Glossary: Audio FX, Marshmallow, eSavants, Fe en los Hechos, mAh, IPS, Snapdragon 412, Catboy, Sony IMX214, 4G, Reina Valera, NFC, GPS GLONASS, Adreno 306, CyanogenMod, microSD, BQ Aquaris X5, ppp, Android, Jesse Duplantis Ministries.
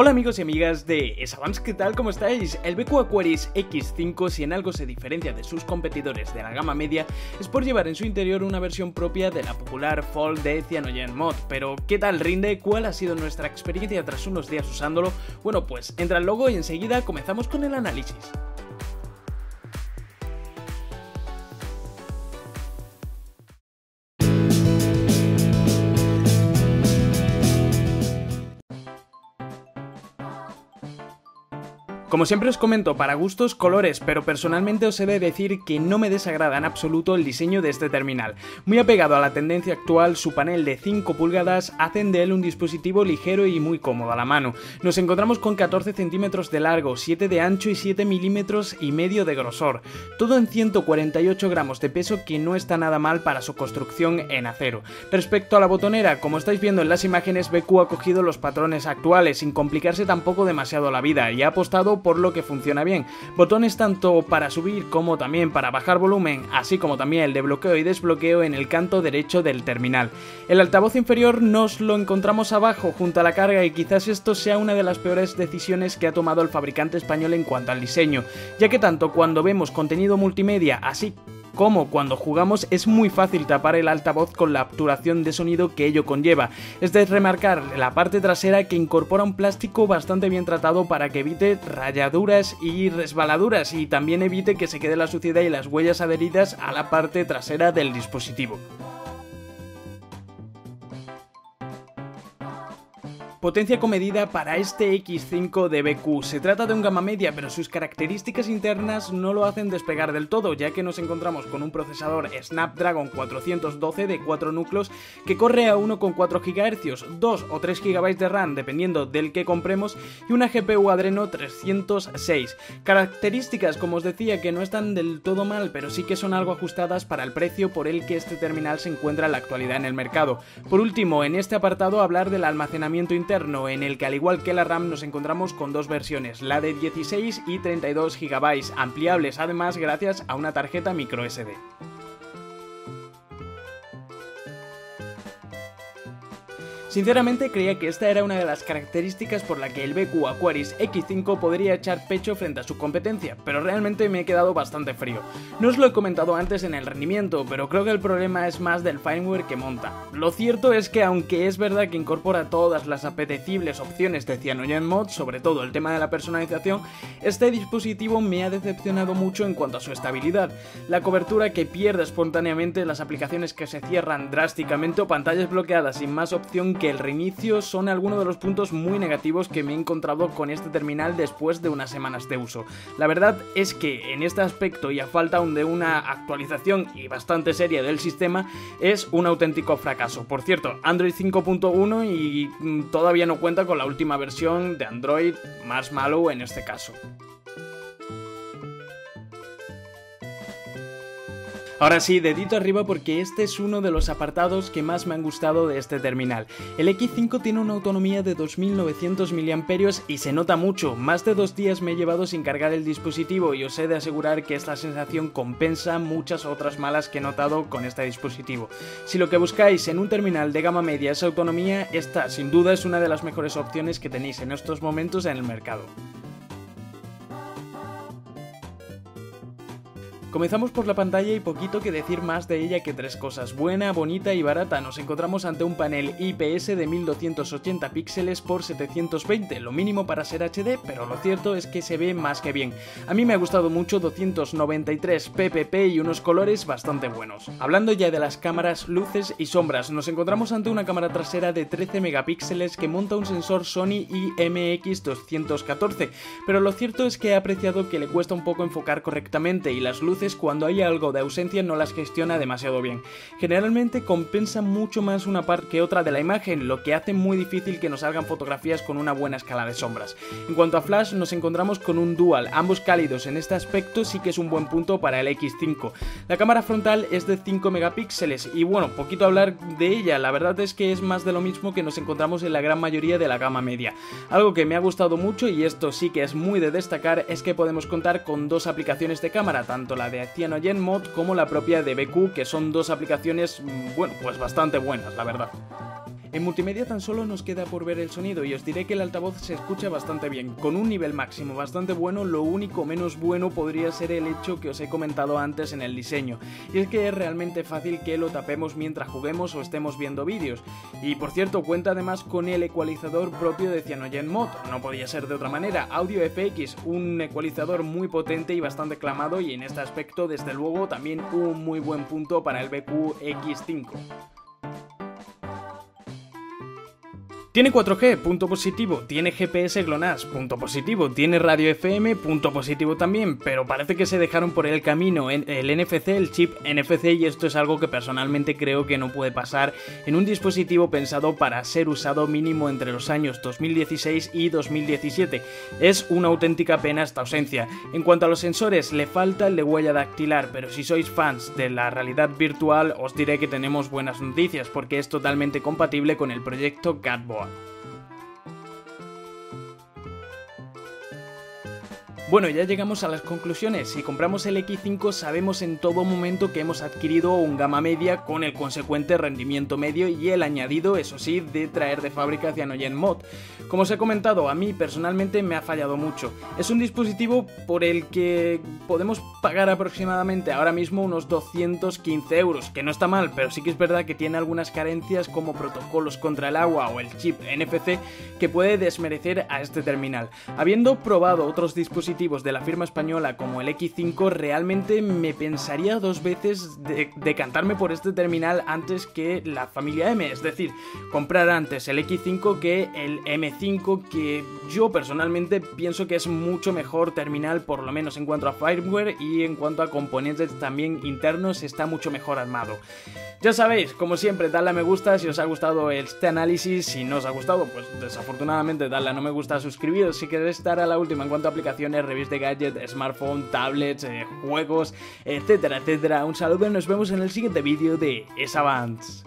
Hola amigos y amigas de eSavants, ¿qué tal? ¿Cómo estáis? El BQ Aquaris X5, si en algo se diferencia de sus competidores de la gama media, es por llevar en su interior una versión propia de la popular Fold de CyanogenMod. Pero ¿qué tal rinde? ¿Cuál ha sido nuestra experiencia tras unos días usándolo? Bueno, pues entra el logo y enseguida comenzamos con el análisis. Como siempre os comento, para gustos, colores, pero personalmente os he de decir que no me desagrada en absoluto el diseño de este terminal. Muy apegado a la tendencia actual, su panel de 5 pulgadas hacen de él un dispositivo ligero y muy cómodo a la mano. Nos encontramos con 14 centímetros de largo, 7 de ancho y 7 milímetros y medio de grosor. Todo en 148 gramos de peso, que no está nada mal para su construcción en acero. Respecto a la botonera, como estáis viendo en las imágenes, BQ ha cogido los patrones actuales, sin complicarse tampoco demasiado la vida, y ha apostado por lo que funciona bien. Botones tanto para subir como también para bajar volumen, así como también el de bloqueo y desbloqueo en el canto derecho del terminal. El altavoz inferior nos lo encontramos abajo junto a la carga, y quizás esto sea una de las peores decisiones que ha tomado el fabricante español en cuanto al diseño, ya que tanto cuando vemos contenido multimedia así como cuando jugamos es muy fácil tapar el altavoz con la obturación de sonido que ello conlleva. Es de remarcar la parte trasera, que incorpora un plástico bastante bien tratado para que evite rayaduras y resbaladuras, y también evite que se quede la suciedad y las huellas adheridas a la parte trasera del dispositivo. Potencia comedida para este X5 de BQ. Se trata de un gama media, pero sus características internas no lo hacen despegar del todo, ya que nos encontramos con un procesador Snapdragon 412 de 4 núcleos que corre a 1,4 GHz, 2 o 3 GB de RAM dependiendo del que compremos, y una GPU Adreno 306. Características, como os decía, que no están del todo mal, pero sí que son algo ajustadas para el precio por el que este terminal se encuentra en la actualidad en el mercado. Por último, en este apartado hablar del almacenamiento interno, en el que al igual que la RAM nos encontramos con dos versiones, la de 16 y 32 GB, ampliables además gracias a una tarjeta microSD. Sinceramente creía que esta era una de las características por la que el BQ Aquaris X5 podría echar pecho frente a su competencia, pero realmente me he quedado bastante frío. No os lo he comentado antes en el rendimiento, pero creo que el problema es más del firmware que monta. Lo cierto es que aunque es verdad que incorpora todas las apetecibles opciones de CyanogenMod, sobre todo el tema de la personalización, este dispositivo me ha decepcionado mucho en cuanto a su estabilidad. La cobertura que pierde espontáneamente, las aplicaciones que se cierran drásticamente o pantallas bloqueadas sin más opción que el reinicio son algunos de los puntos muy negativos que me he encontrado con este terminal después de unas semanas de uso. La verdad es que en este aspecto, y a falta aún de una actualización y bastante seria del sistema, es un auténtico fracaso. Por cierto, Android 5.1 y todavía no cuenta con la última versión de Android, Marshmallow en este caso. Ahora sí, dedito arriba, porque este es uno de los apartados que más me han gustado de este terminal. El X5 tiene una autonomía de 2900 mAh y se nota mucho. Más de 2 días me he llevado sin cargar el dispositivo, y os he de asegurar que esta sensación compensa muchas otras malas que he notado con este dispositivo. Si lo que buscáis en un terminal de gama media es autonomía, esta sin duda es una de las mejores opciones que tenéis en estos momentos en el mercado. Comenzamos por la pantalla, y poquito que decir más de ella que tres cosas: buena, bonita y barata. Nos encontramos ante un panel IPS de 1280 píxeles por 720, lo mínimo para ser HD, pero lo cierto es que se ve más que bien. A mí me ha gustado mucho, 293 ppp y unos colores bastante buenos. Hablando ya de las cámaras, luces y sombras, nos encontramos ante una cámara trasera de 13 megapíxeles que monta un sensor Sony IMX214, pero lo cierto es que he apreciado que le cuesta un poco enfocar correctamente, y las luces, cuando hay algo de ausencia, no las gestiona demasiado bien. Generalmente compensa mucho más una parte que otra de la imagen, lo que hace muy difícil que nos salgan fotografías con una buena escala de sombras. En cuanto a flash, nos encontramos con un dual, ambos cálidos. En este aspecto sí que es un buen punto para el X5. La cámara frontal es de 5 megapíxeles y bueno, poquito hablar de ella. La verdad es que es más de lo mismo que nos encontramos en la gran mayoría de la gama media. Algo que me ha gustado mucho, y esto sí que es muy de destacar, es que podemos contar con dos aplicaciones de cámara, tanto la de CyanogenMod como la propia de BQ, que son dos aplicaciones, bueno, pues bastante buenas, la verdad. En multimedia tan solo nos queda por ver el sonido y os diré que el altavoz se escucha bastante bien, con un nivel máximo bastante bueno. Lo único menos bueno podría ser el hecho que os he comentado antes en el diseño, y es que es realmente fácil que lo tapemos mientras juguemos o estemos viendo vídeos. Y por cierto, cuenta además con el ecualizador propio de CyanogenMod, no podía ser de otra manera. Audio FX, un ecualizador muy potente y bastante clamado, y en este aspecto desde luego también un muy buen punto para el BQ X5. Tiene 4G, punto positivo, tiene GPS GLONASS, punto positivo, tiene radio FM, punto positivo también, pero parece que se dejaron por el camino el NFC, el chip NFC, y esto es algo que personalmente creo que no puede pasar en un dispositivo pensado para ser usado mínimo entre los años 2016 y 2017. Es una auténtica pena esta ausencia. En cuanto a los sensores, le falta el de huella dactilar, pero si sois fans de la realidad virtual os diré que tenemos buenas noticias, porque es totalmente compatible con el proyecto Catboy. Bueno, ya llegamos a las conclusiones. Si compramos el X5 sabemos en todo momento que hemos adquirido un gama media con el consecuente rendimiento medio y el añadido, eso sí, de traer de fábrica CyanogenMod. Como os he comentado, a mí personalmente me ha fallado mucho. Es un dispositivo por el que podemos pagar aproximadamente ahora mismo unos 215 euros, que no está mal, pero sí que es verdad que tiene algunas carencias como protocolos contra el agua o el chip NFC que puede desmerecer a este terminal. Habiendo probado otros dispositivos de la firma española como el X5, realmente me pensaría dos veces decantarme por este terminal antes que la familia M, es decir, comprar antes el X5 que el M5, que yo personalmente pienso que es mucho mejor terminal, por lo menos en cuanto a firmware, y en cuanto a componentes también internos está mucho mejor armado. Ya sabéis, como siempre, dadle a me gusta si os ha gustado este análisis. Si no os ha gustado, pues desafortunadamente dadle a no me gusta, suscribiros si queréis estar a la última en cuanto a aplicaciones, reviews de gadgets, smartphone, tablets, juegos, etcétera, etcétera. Un saludo y nos vemos en el siguiente vídeo de eSavants.